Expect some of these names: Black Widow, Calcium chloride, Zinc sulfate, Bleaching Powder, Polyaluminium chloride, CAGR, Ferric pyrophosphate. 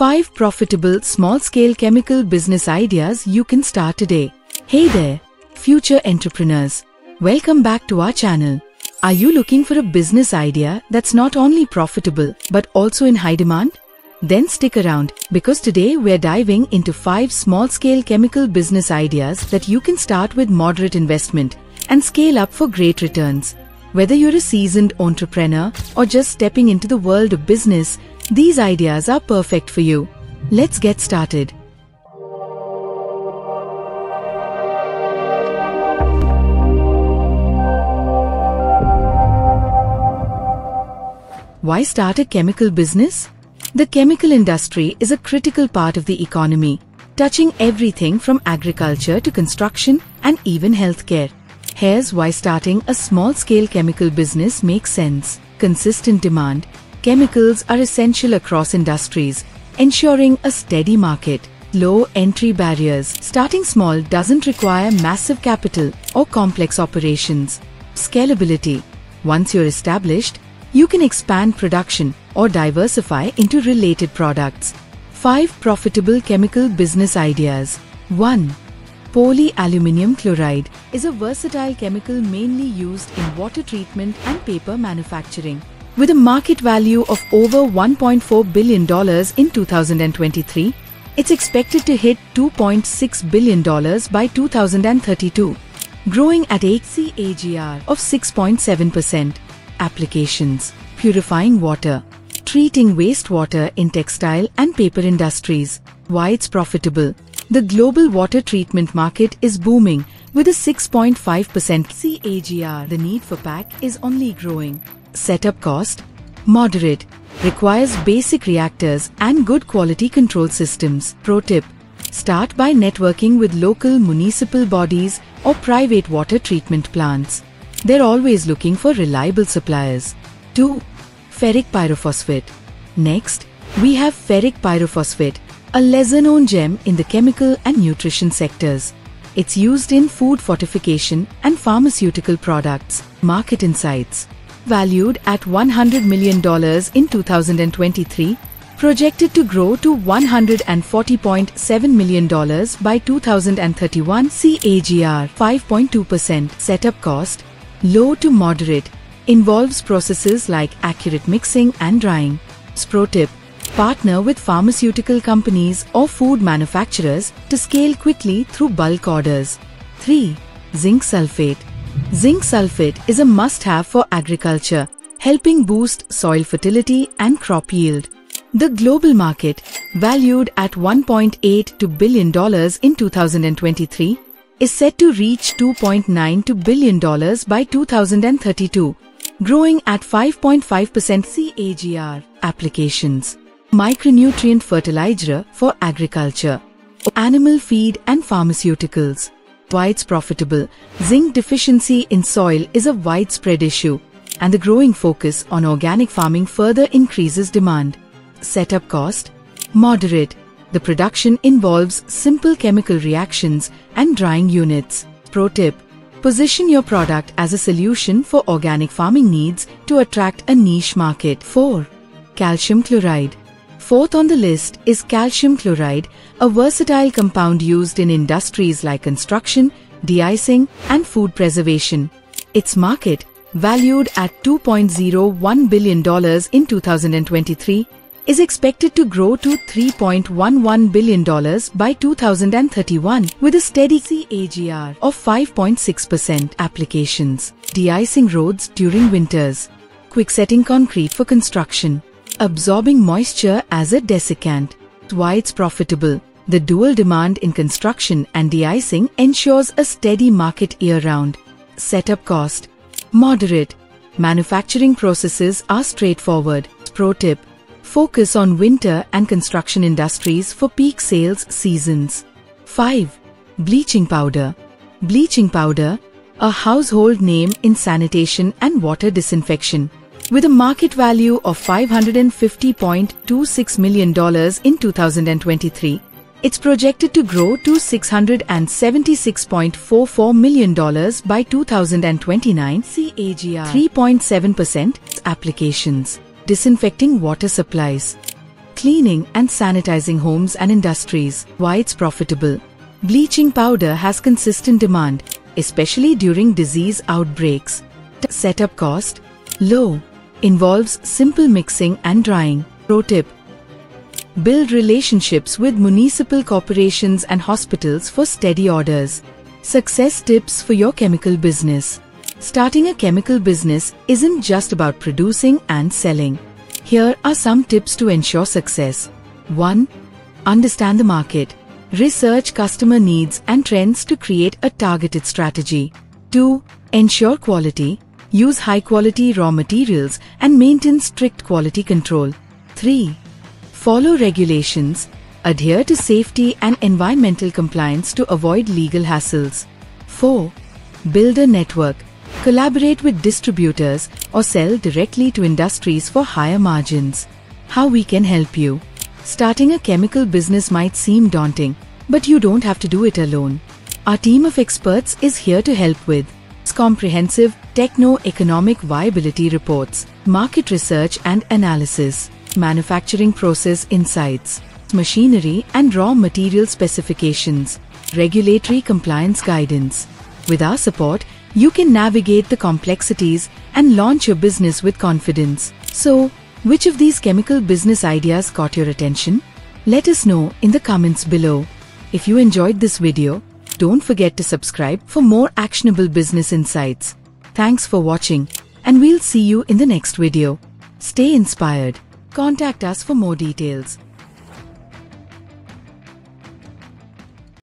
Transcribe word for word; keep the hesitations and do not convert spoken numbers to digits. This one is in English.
five profitable small-scale chemical business ideas you can start today. Hey there, future entrepreneurs. Welcome back to our channel. Are you looking for a business idea that's not only profitable but also in high demand? Then stick around, because today we're diving into five small-scale chemical business ideas that you can start with moderate investment and scale up for great returns. Whether you're a seasoned entrepreneur or just stepping into the world of business, these ideas are perfect for you. Let's get started. Why start a chemical business? The chemical industry is a critical part of the economy, touching everything from agriculture to construction and even healthcare. Here's why starting a small-scale chemical business makes sense. Consistent demand. Chemicals are essential across industries, ensuring a steady market. Low entry barriers. Starting small doesn't require massive capital or complex operations. Scalability. Once you're established, you can expand production or diversify into related products. five profitable chemical business ideas. one. Polyaluminium chloride is a versatile chemical mainly used in water treatment and paper manufacturing. With a market value of over one point four billion dollars in two thousand twenty-three, it's expected to hit two point six billion dollars by two thousand thirty-two, growing at a C A G R of six point seven percent. Applications. Purifying water. Treating wastewater in textile and paper industries. Why it's profitable. The global water treatment market is booming with a six point five percent C A G R. The need for pack is only growing. Setup cost. Moderate. Requires basic reactors and good quality control systems. Pro tip. Start by networking with local municipal bodies or private water treatment plants. They're always looking for reliable suppliers. two. Ferric pyrophosphate. Next, we have ferric pyrophosphate, a lesser-known gem in the chemical and nutrition sectors. It's used in food fortification and pharmaceutical products. Market insights. Valued at one hundred million dollars in two thousand twenty-three, projected to grow to one hundred forty point seven million dollars by two thousand thirty-one, C A G R five point two percent. Setup cost. Low to moderate. Involves processes like accurate mixing and drying. Pro tip. Partner with pharmaceutical companies or food manufacturers to scale quickly through bulk orders. three. Zinc sulfate. Zinc sulfate is a must-have for agriculture, helping boost soil fertility and crop yield. The global market, valued at one point eight two billion dollars in two thousand twenty-three, is set to reach two point nine two billion dollars by two thousand thirty-two, growing at five point five percent C A G R. Applications. Micronutrient fertilizer for agriculture, animal feed and pharmaceuticals. Why it's profitable. Zinc deficiency in soil is a widespread issue, and the growing focus on organic farming further increases demand. Setup cost. Moderate. The production involves simple chemical reactions and drying units. Pro tip. Position your product as a solution for organic farming needs to attract a niche market. four. Calcium chloride. Fourth on the list is calcium chloride, a versatile compound used in industries like construction, de-icing, and food preservation. Its market, valued at two point zero one billion dollars in two thousand twenty-three, is expected to grow to three point one one billion dollars by two thousand thirty-one with a steady C A G R of five point six percent. Applications. De-icing roads during winters. Quicksetting concrete for construction. Absorbing moisture as a desiccant. Why it's profitable. The dual demand in construction and de-icing ensures a steady market year-round. Setup cost. Moderate. Manufacturing processes are straightforward. Pro tip. Focus on winter and construction industries for peak sales seasons. five. Bleaching powder. Bleaching powder, a household name in sanitation and water disinfection. With a market value of five hundred fifty point two six million dollars in two thousand twenty-three, it's projected to grow to six hundred seventy-six point four four million dollars by two thousand twenty-nine, C A G R three point seven percent. Applications. Disinfecting water supplies. cleaning and sanitizing homes and industries. Why it's profitable? Bleaching powder has consistent demand, especially during disease outbreaks. Setup cost low, involves simple mixing and drying. Pro tip: build relationships with municipal corporations and hospitals for steady orders. Success tips for your chemical business. Starting a chemical business isn't just about producing and selling. Here are some tips to ensure success. one Understand the market. Research customer needs and trends to create a targeted strategy. two Ensure quality. Use high-quality raw materials and maintain strict quality control. three Follow regulations. Adhere to safety and environmental compliance to avoid legal hassles. four Build a network. Collaborate with distributors or sell directly to industries for higher margins. How we can help you? Starting a chemical business might seem daunting, but you don't have to do it alone. Our team of experts is here to help with comprehensive techno-economic viability reports, market research and analysis, manufacturing process insights, machinery and raw material specifications, regulatory compliance guidance. With our support, you can navigate the complexities and launch your business with confidence. So, which of these chemical business ideas caught your attention? Let us know in the comments below. If you enjoyed this video, don't forget to subscribe for more actionable business insights. Thanks for watching, and we'll see you in the next video. Stay inspired. Contact us for more details.